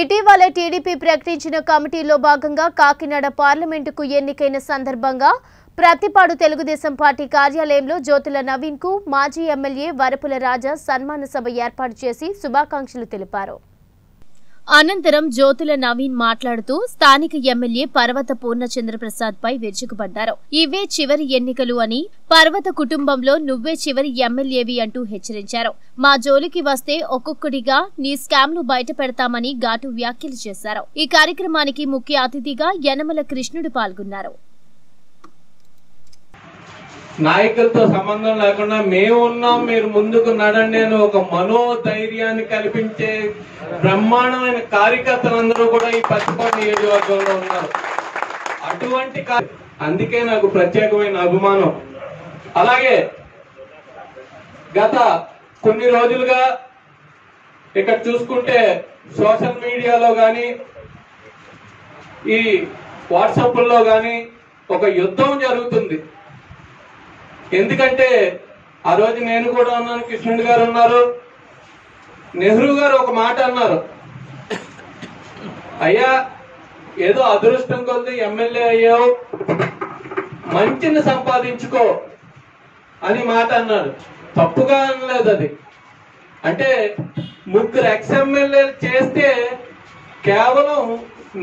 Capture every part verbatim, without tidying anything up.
ఇటీవల టీడీపీ ప్రకటించిన కమిటీలో భాగంగా కాకినాడ పార్లమెంటుకు ఎన్నికైన సందర్భంగా ప్రతిపాడు తెలుగుదేశం పార్టీ కార్యాలయంలో జ్యోతిల నవీన్కు మాజీ ఎమ్మెల్యే వరపుల రాజా సన్మాన సభ ఏర్పాటు చేసి శుభాకాంక్షలు తెలిపారు. అనంతరం జ్యోతిల నవీన్ మాట్లాడుతూ స్థానిక ఎమ్మెల్యే పర్వత పూర్ణచంద్రప్రసాద్ పై విరుచుకుపడ్డారు. ఇవే చివరి ఎన్నికలు అని, పర్వత కుటుంబంలో నువ్వే చివరి ఎమ్మెల్యేవి అంటూ హెచ్చరించారు. మా జోలికి వస్తే ఒక్కొక్కడిగా నీ స్కామ్లు బయట పెడతామని ఘాటు వ్యాఖ్యలు చేశారు. ఈ కార్యక్రమానికి ముఖ్య అతిథిగా యనమల కృష్ణుడు పాల్గొన్నారు. నాయకులతో సంబంధం లేకుండా మేము ఉన్నాం, మీరు ముందుకు నడండి అని ఒక మనోధైర్యాన్ని కల్పించే బ్రహ్మాండమైన కార్యకర్తలందరూ కూడా ఈ పత్తిపాడు నియోజకవర్గంలో ఉన్నారు. అటువంటి అందుకే నాకు ప్రత్యేకమైన అభిమానం. అలాగే గత కొన్ని రోజులుగా ఇక్కడ చూసుకుంటే సోషల్ మీడియాలో కానీ ఈ వాట్సాప్లో కానీ ఒక యుద్ధం జరుగుతుంది. ఎందుకంటే ఆ రోజు నేను కూడా ఉన్నాను, కృష్ణుడు గారు ఉన్నారు, నెహ్రూ గారు ఒక మాట అన్నారు, అయ్యా ఏదో అదృష్టం కొద్ది ఎమ్మెల్యే అయ్యావు, మంచిని సంపాదించుకో అని మాట అన్నారు. తప్పుగా అనలేదు అది. అంటే ముగ్గురు ఎక్స్ ఎమ్మెల్యేలు చేస్తే కేవలం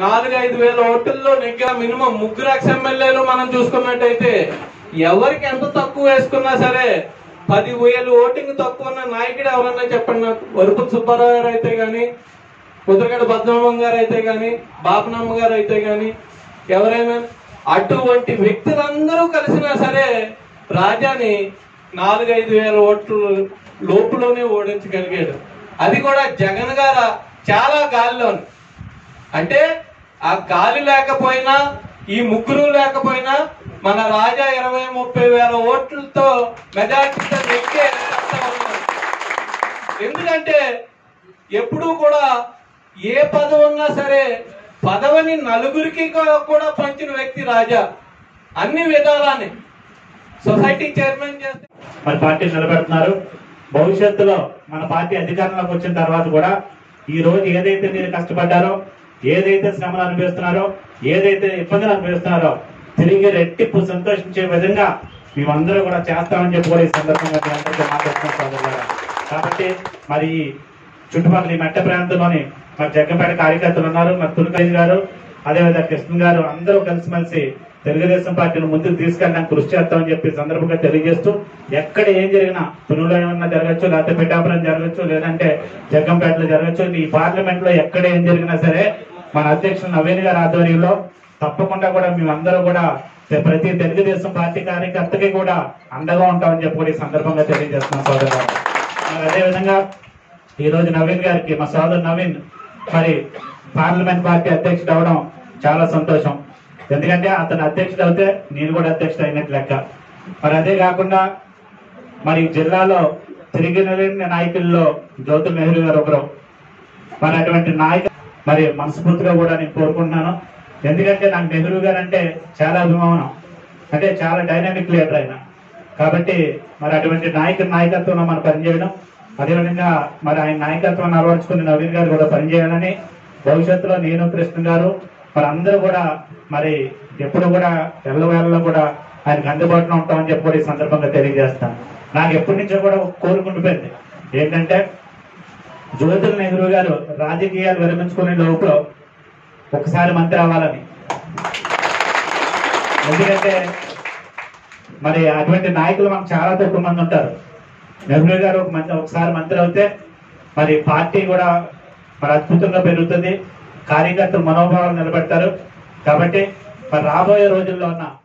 నాలుగైదు వేల ఓట్లలో నెగ్గా మినిమం ముగ్గురు ఎక్స్ ఎమ్మెల్యేలు మనం చూసుకున్నట్టయితే ఎవరికి ఎంత తక్కువ వేసుకున్నా సరే పది వేలు ఓటింగ్ తక్కువ ఉన్న నాయకుడు ఎవరన్నా చెప్పండి నాకు. వరుపుల సుబ్బారావు గారు అయితే కానీ, ముద్రగడ పద్మనాభం గారు అయితే కానీ, బాపనామ్మ గారు అయితే కానీ, ఎవరైనా అటువంటి వ్యక్తులందరూ కలిసినా సరే రాజాని నాలుగైదు వేల ఓట్ల లోపులోనే ఓడించగలిగాడు. అది కూడా జగన్ గారు చాలా గాలిలో. అంటే ఆ గాలి లేకపోయినా, ఈ ముగ్గురు లేకపోయినా మన రాజా ఇరవై ముప్పై వేల ఓట్లతో మెజార్టీతో ఎక్కే. ఎందుకంటే ఎప్పుడూ కూడా ఏ పదవి ఉన్నా సరే పదవిని నలుగురికి కూడా పంచిన వ్యక్తి రాజా. అన్ని విధాలని సొసైటీ చైర్మన్ చేస్తే మన పార్టీని నిలబెడుతున్నారు. భవిష్యత్తులో మన పార్టీ అధికారంలోకి వచ్చిన తర్వాత కూడా ఈ రోజు ఏదైతే మీరు కష్టపడ్డారో, ఏదైతే శ్రమలు అనుభవిస్తున్నారో, ఏదైతే ఇబ్బందులు అనుభవిస్తున్నారో తిరిగి రెట్టింపు సంతోషించే విధంగా మేమందరూ కూడా చేస్తామని చెప్పి కూడా ఈ సందర్భంగా మాట్లాడుతున్నాం సోదరులారా. కాబట్టి మరి చుట్టుపక్కల ఈ మెట్ట ప్రాంతంలోని మరి జగ్గంపేట కార్యకర్తలు ఉన్నారు, మరి తులకరాజు గారు, అదేవిధంగా కృష్ణ గారు, అందరూ కలిసిమెలిసి తెలుగుదేశం పార్టీని ముందుకు తీసుకెళ్ళడానికి కృషి చేస్తామని చెప్పి సందర్భంగా తెలియజేస్తూ, ఎక్కడ ఏం జరిగినా, పునులో ఏమన్నా జరగచ్చు, లేకపోతే పిఠాపురం జరగచ్చు, లేదంటే జగ్గంపేటలో జరగచ్చు, ఈ పార్లమెంట్ లో ఎక్కడ ఏం జరిగినా సరే మన అధ్యక్షుడు నవీన్ గారి ఆధ్వర్యంలో తప్పకుండా కూడా మేమందరూ కూడా ప్రతి తెలుగుదేశం పార్టీ కార్యకర్తకి కూడా అండగా ఉంటామని చెప్పి కూడా ఈ సందర్భంగా తెలియజేస్తున్నాం సోదరులు. అదేవిధంగా ఈరోజు నవీన్ గారికి, మా సోదరు నవీన్ మరి పార్లమెంట్ పార్టీ అధ్యక్షుడు అవడం చాలా సంతోషం. ఎందుకంటే అతను అధ్యక్షుడు అయితే నేను కూడా అధ్యక్షుడు అయినట్టు లెక్క. మరి అదే కాకుండా మరి జిల్లాలో తిరిగిన నాయకుల్లో జ్యోతి నెహ్రూ గారు ఒకరు. మరి అటువంటి నాయక మరి మనస్ఫూర్తిగా కూడా నేను కోరుకుంటున్నాను. ఎందుకంటే నాకు నెహ్రూ గారు అంటే చాలా అభిమానం. అంటే చాలా డైనామిక్ లీడర్ ఆయన. కాబట్టి మరి అటువంటి నాయకుడి నాయకత్వంలో మనం పనిచేయడం, అదేవిధంగా మరి ఆయన నాయకత్వాన్ని అలవర్చుకుని నవీన్ గారు కూడా పనిచేయాలని, భవిష్యత్తులో నేను, కృష్ణ గారు, మరి అందరూ కూడా మరి ఎప్పుడు కూడా ఎల్లవేళలో కూడా ఆయనకు అందుబాటులో ఉంటామని చెప్పి కూడా ఈ సందర్భంగా తెలియజేస్తాను. నాకు ఎప్పటి నుంచో కూడా కోరుకుంటుపోయింది ఏంటంటే, జ్యోతిల నెహ్రూ గారు రాజకీయాలు విరమించుకునే లోపల ఒకసారి మంత్రి అవ్వాలని. ఎందుకంటే మరి అటువంటి నాయకులు మనకు చాలా తక్కువ మంది ఉంటారు. నెహ్రూ గారు ఒక మంత్రి ఒకసారి మంత్రి అయితే మరి పార్టీ కూడా మరి అద్భుతంగా పెరుగుతుంది, కార్యకర్తలు మనోభావాలు నిలబెడతారు. కాబట్టి మరి రాబోయే రోజుల్లో ఉన్న